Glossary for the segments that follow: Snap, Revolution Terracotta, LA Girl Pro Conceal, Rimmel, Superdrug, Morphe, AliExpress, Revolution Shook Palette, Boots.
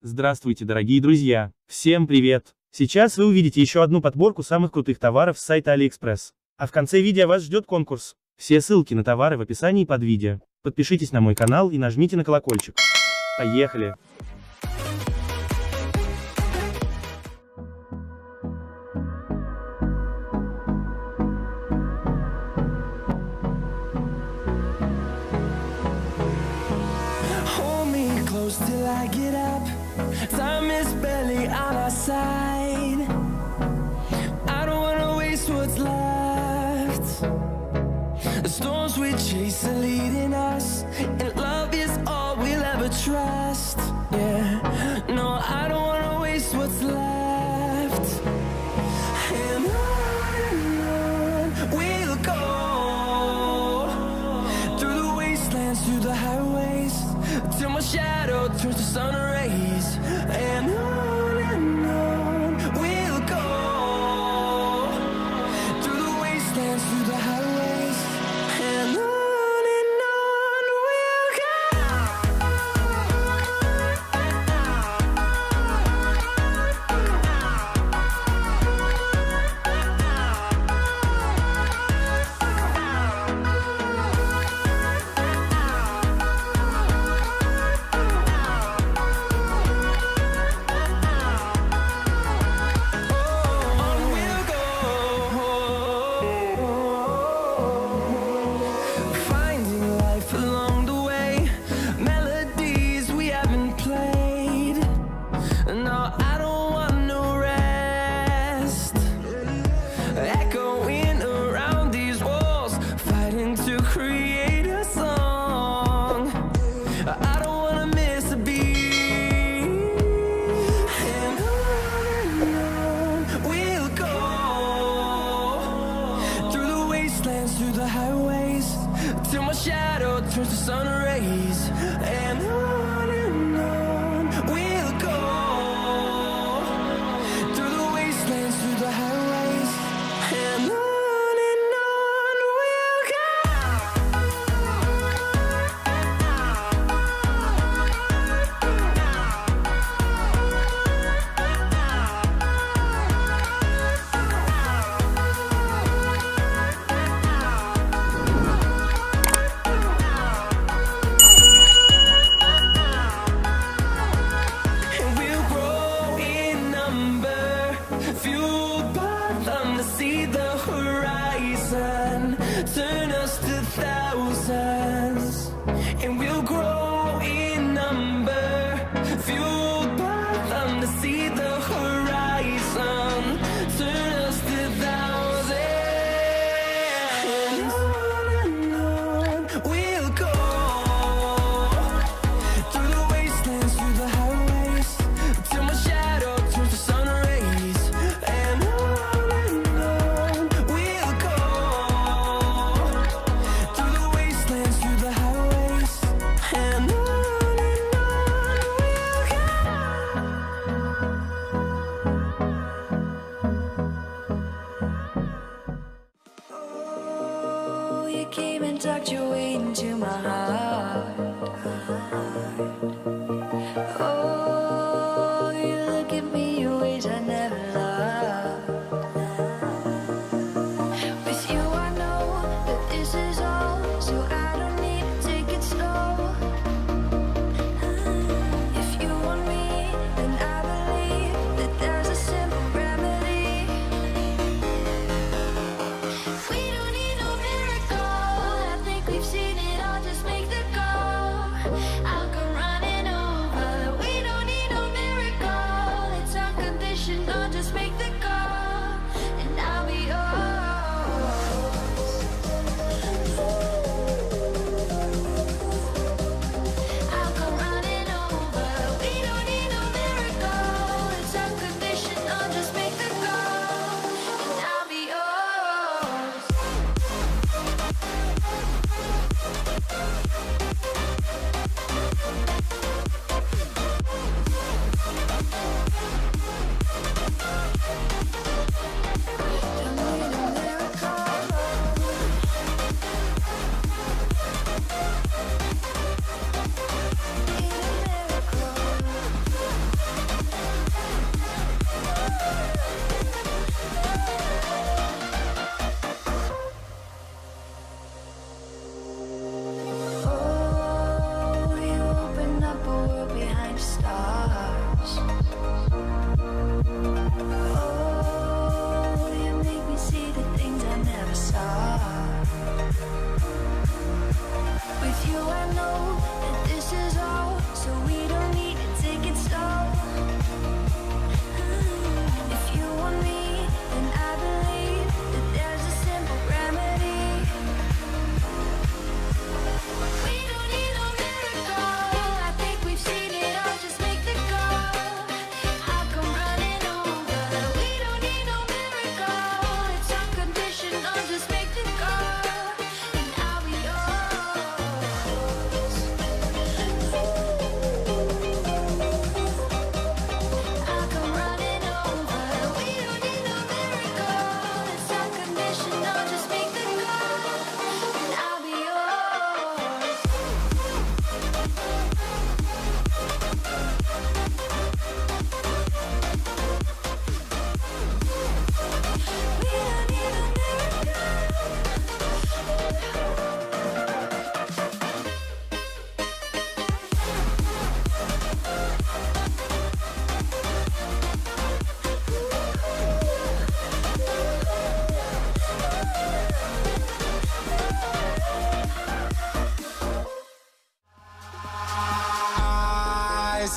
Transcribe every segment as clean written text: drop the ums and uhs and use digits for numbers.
Здравствуйте, дорогие друзья! Всем привет! Сейчас вы увидите еще одну подборку самых крутых товаров с сайта AliExpress. А в конце видео вас ждет конкурс. Все ссылки на товары в описании под видео. Подпишитесь на мой канал и нажмите на колокольчик. Поехали! Till I get up, time is barely on our side. I don't wanna waste what's left. The storms we chase are leading us, and love is all we'll ever trust. Yeah, no, I don't wanna waste what's left. And on we'll go, through the wastelands, through the highways, till my shadow turns to sun rays. And on we'll go, through the wastelands, through the highways. And on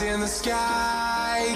Eyes in the sky,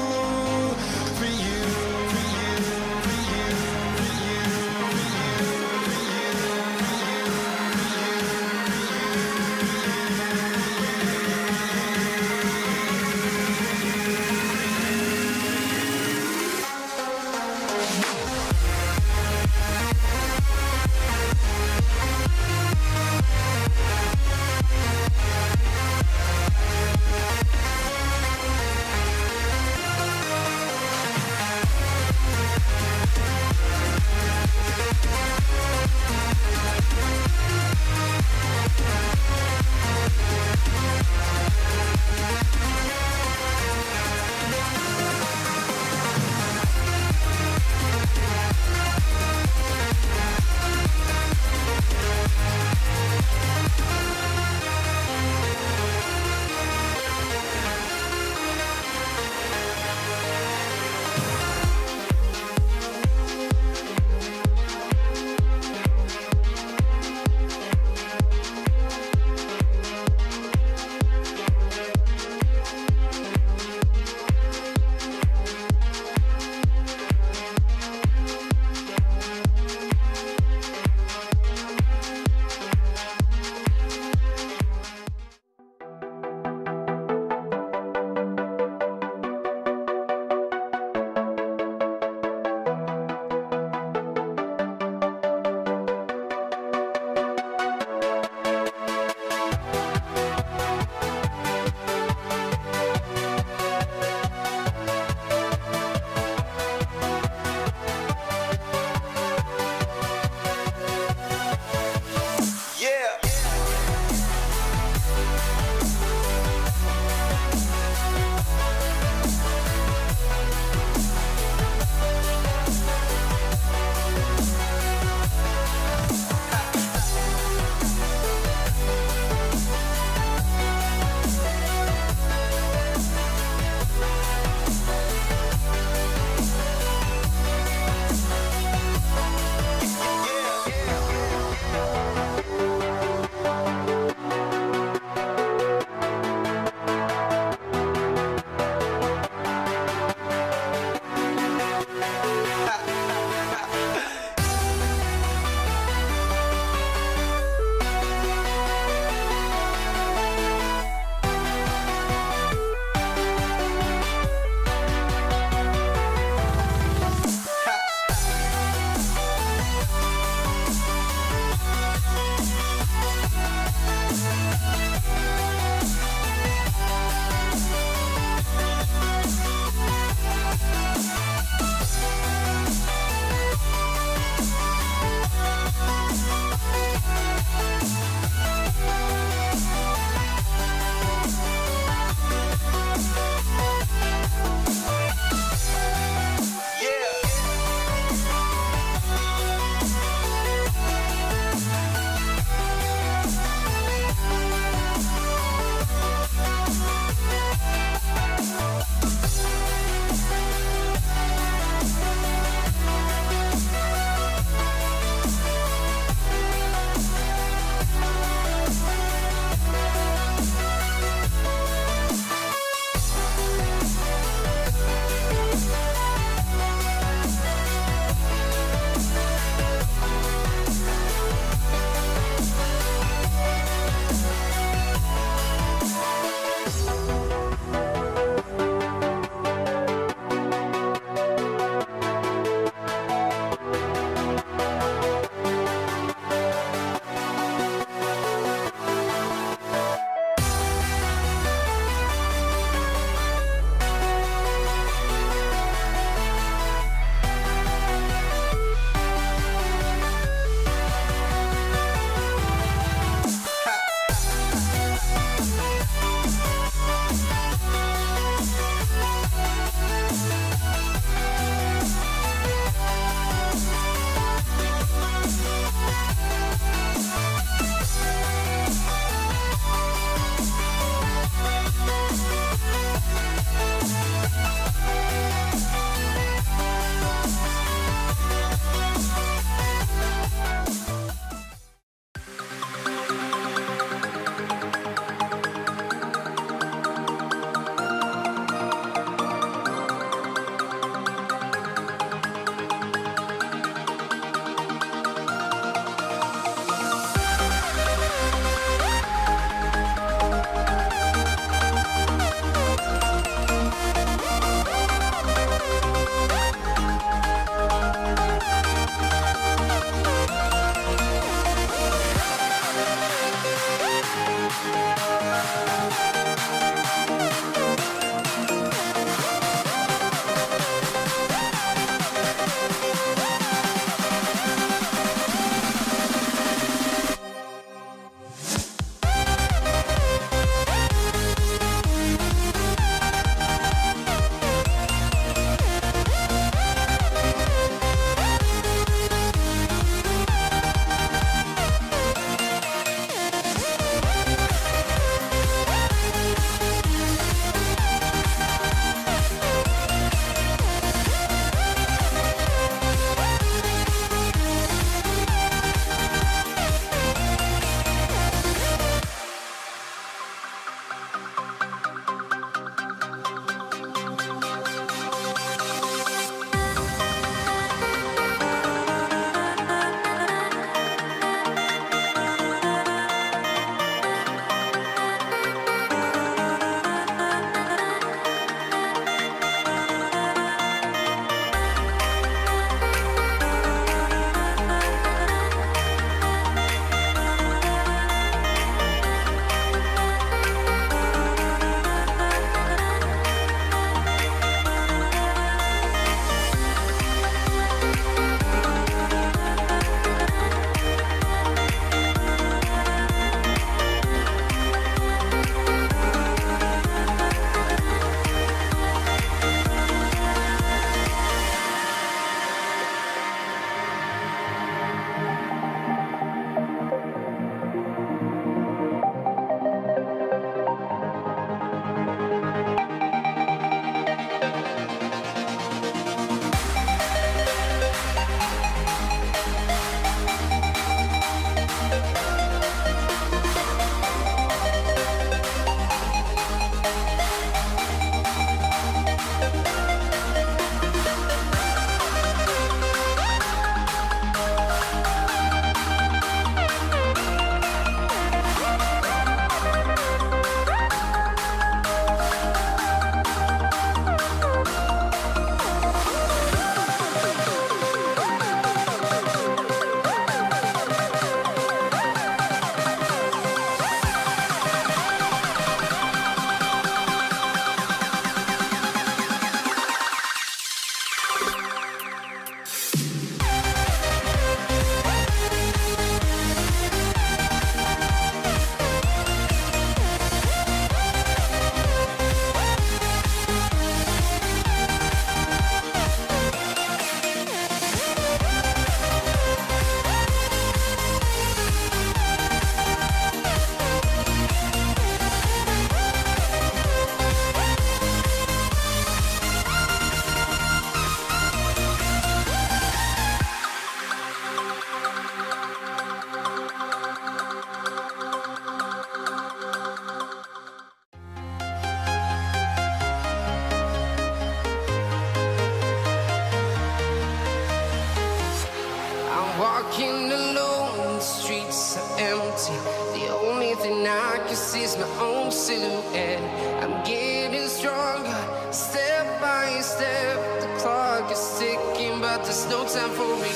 walking alone, the streets are empty. The only thing I can see is my own silhouette. I'm getting stronger, step by step. The clock is ticking, but there's no time for me.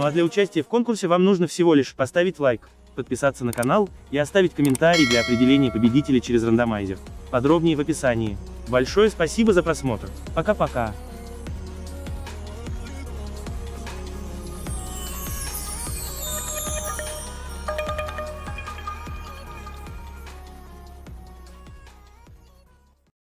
Ну а для участия в конкурсе вам нужно всего лишь поставить лайк, подписаться на канал и оставить комментарий для определения победителя через рандомайзер. Подробнее в описании. Большое спасибо за просмотр. Пока-пока.